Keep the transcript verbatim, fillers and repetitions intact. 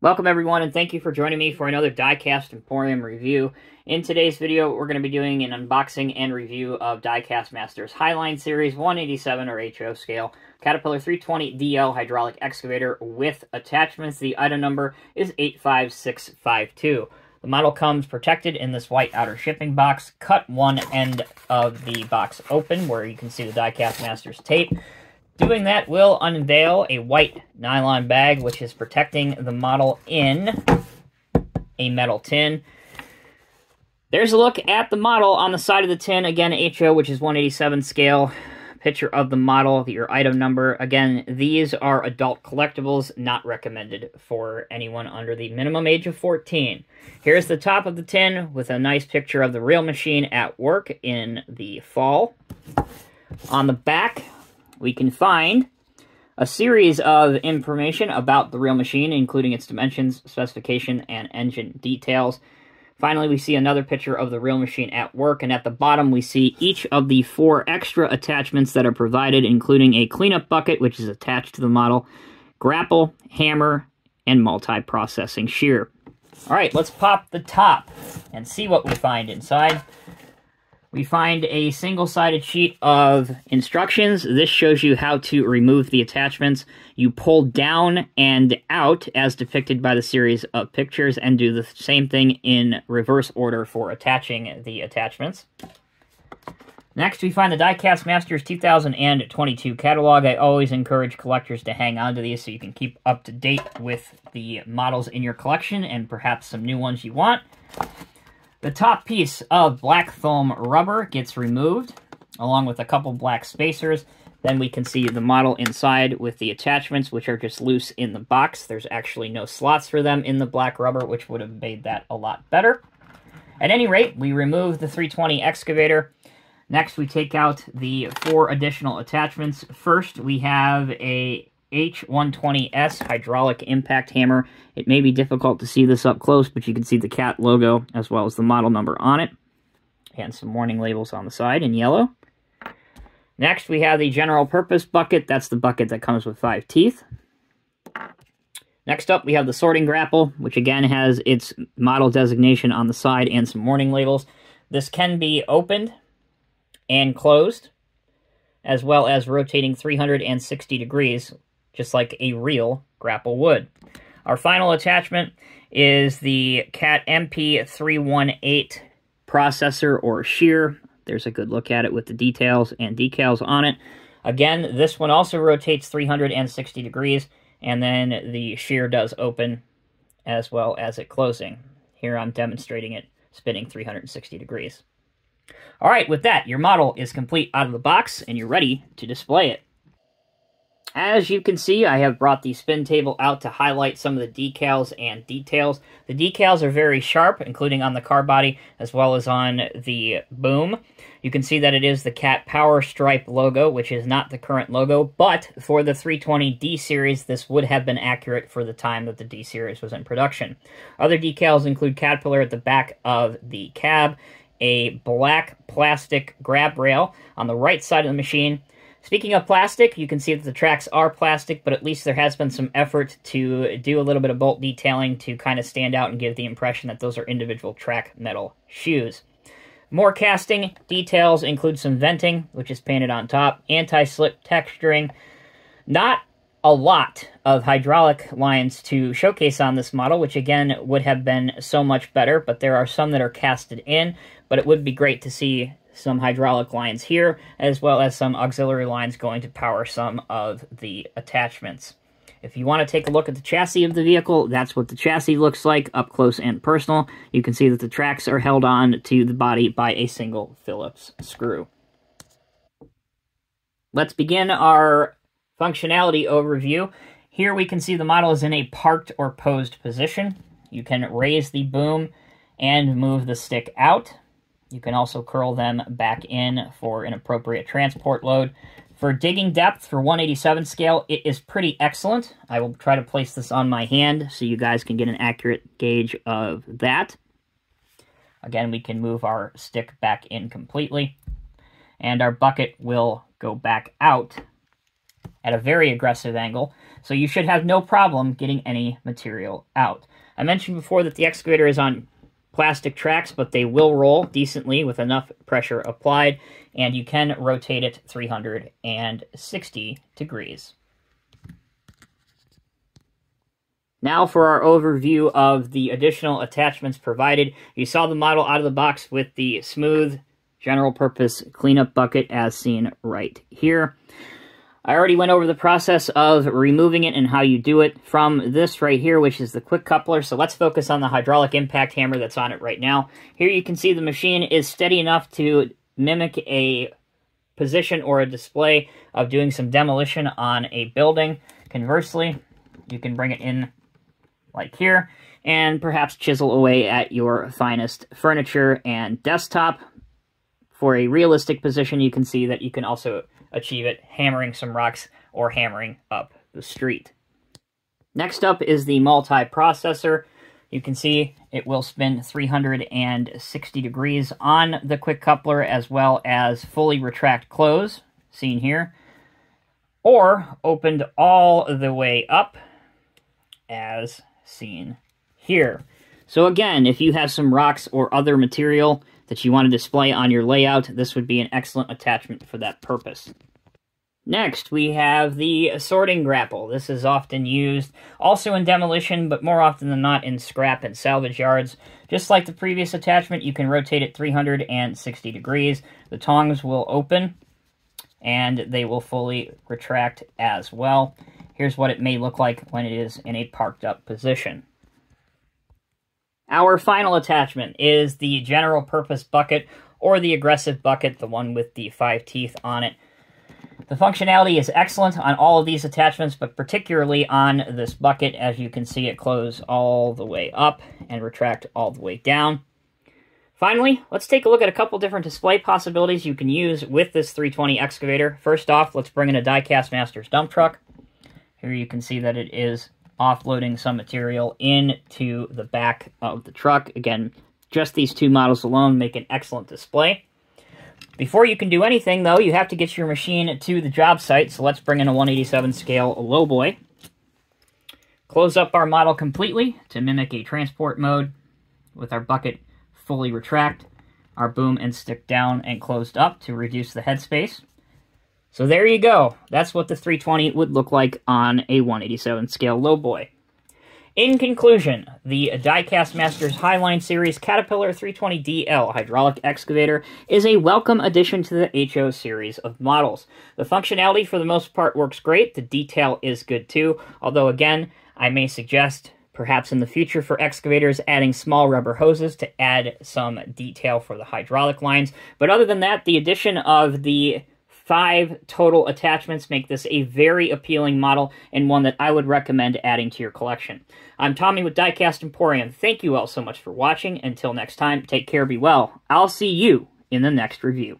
Welcome everyone, and thank you for joining me for another Diecast Emporium review. In today's video, we're going to be doing an unboxing and review of Diecast Masters Highline Series one eighty-seven or H O Scale Caterpillar three twenty D L hydraulic excavator with attachments. The item number is eight five six five two. The model comes protected in this white outer shipping box. Cut one end of the box open where you can see the Diecast Masters tape. Doing that will unveil a white nylon bag, which is protecting the model in a metal tin. There's a look at the model on the side of the tin. Again, H O, which is one eighty-seven scale. Picture of the model, your item number. Again, these are adult collectibles, not recommended for anyone under the minimum age of fourteen. Here's the top of the tin with a nice picture of the reel machine at work in the fall. On the back, we can find a series of information about the reel machine, including its dimensions, specification, and engine details. Finally, we see another picture of the reel machine at work, and at the bottom we see each of the four extra attachments that are provided, including a cleanup bucket, which is attached to the model, grapple, hammer, and multi-processing shear. All right, let's pop the top and see what we find inside. We find a single-sided sheet of instructions. This shows you how to remove the attachments. You pull down and out as depicted by the series of pictures, and do the same thing in reverse order for attaching the attachments. Next, we find the Diecast Masters two thousand twenty-two catalog. I always encourage collectors to hang on to these so you can keep up to date with the models in your collection and perhaps some new ones you want. The top piece of black foam rubber gets removed, along with a couple black spacers. Then we can see the model inside with the attachments, which are just loose in the box. There's actually no slots for them in the black rubber, which would have made that a lot better. At any rate, we remove the three twenty excavator. Next, we take out the four additional attachments. First, we have a H one twenty S hydraulic impact hammer. It may be difficult to see this up close, but you can see the CAT logo as well as the model number on it, and some warning labels on the side in yellow. Next, we have the general purpose bucket. That's the bucket that comes with five teeth. Next up, we have the sorting grapple, which again has its model designation on the side and some warning labels. This can be opened and closed, as well as rotating three hundred sixty degrees. Just like a real grapple would. Our final attachment is the CAT M P three one eight processor or shear. There's a good look at it with the details and decals on it. Again, this one also rotates three hundred sixty degrees, and then the shear does open as well as it closing. Here I'm demonstrating it spinning three hundred sixty degrees. All right, with that, your model is complete out of the box, and you're ready to display it. As you can see, I have brought the spin table out to highlight some of the decals and details. The decals are very sharp, including on the car body as well as on the boom. You can see that it is the CAT Power Stripe logo, which is not the current logo, but for the three twenty D series, this would have been accurate for the time that the D series was in production. Other decals include Caterpillar at the back of the cab, a black plastic grab rail on the right side of the machine. Speaking of plastic, you can see that the tracks are plastic, but at least there has been some effort to do a little bit of bolt detailing to kind of stand out and give the impression that those are individual track metal shoes. More casting details include some venting, which is painted on top, anti-slip texturing. Not a lot of hydraulic lines to showcase on this model, which again would have been so much better, but there are some that are casted in, but it would be great to see some hydraulic lines here, as well as some auxiliary lines going to power some of the attachments. If you want to take a look at the chassis of the vehicle, that's what the chassis looks like up close and personal. You can see that the tracks are held on to the body by a single Phillips screw. Let's begin our functionality overview. Here we can see the model is in a parked or posed position. You can raise the boom and move the stick out. You can also curl them back in for an appropriate transport load. For digging depth for one eighty-seven scale, it is pretty excellent. I will try to place this on my hand so you guys can get an accurate gauge of that. Again, we can move our stick back in completely, and our bucket will go back out at a very aggressive angle. so you should have no problem getting any material out. I mentioned before that the excavator is on plastic tracks, but they will roll decently with enough pressure applied, and you can rotate it three hundred sixty degrees. Now for our overview of the additional attachments provided. You saw the model out of the box with the smooth general purpose cleanup bucket as seen right here. I already went over the process of removing it and how you do it from this right here, which is the quick coupler. So let's focus on the hydraulic impact hammer that's on it right now. Here you can see the machine is steady enough to mimic a position or a display of doing some demolition on a building. Conversely, you can bring it in like here and perhaps chisel away at your finest furniture and desktop. For a realistic position, you can see that you can also achieve it hammering some rocks or hammering up the street. Next up is the multi-processor. You can see it will spin three hundred sixty degrees on the quick coupler, as well as fully retract close, seen here, or opened all the way up, as seen here. So again, if you have some rocks or other material that you want to display on your layout, this would be an excellent attachment for that purpose. Next, we have the sorting grapple. This is often used also in demolition, but more often than not in scrap and salvage yards. Just like the previous attachment, you can rotate it three hundred sixty degrees. The tongs will open, and they will fully retract as well. Here's what it may look like when it is in a parked up position. Our final attachment is the general purpose bucket, or the aggressive bucket, the one with the five teeth on it. The functionality is excellent on all of these attachments, but particularly on this bucket. As you can see, it closes all the way up and retract all the way down. Finally, let's take a look at a couple different display possibilities you can use with this three twenty excavator. First off, let's bring in a Diecast Masters dump truck. Here you can see that it is offloading some material into the back of the truck. Again, just these two models alone make an excellent display. Before you can do anything, though, you have to get your machine to the job site, so let's bring in a one eighty-seven scale lowboy. Close up our model completely to mimic a transport mode with our bucket fully retract, our boom and stick down and closed up to reduce the headspace. So there you go. That's what the three twenty would look like on a one eighty-seven scale lowboy. In conclusion, the Diecast Masters Highline Series Caterpillar three twenty D L hydraulic excavator is a welcome addition to the H O series of models. The functionality for the most part works great. The detail is good too, although again, I may suggest perhaps in the future for excavators adding small rubber hoses to add some detail for the hydraulic lines. But other than that, the addition of the Five total attachments make this a very appealing model and one that I would recommend adding to your collection. I'm Tommy with Diecast Emporium. Thank you all so much for watching. Until next time, take care, be well. I'll see you in the next review.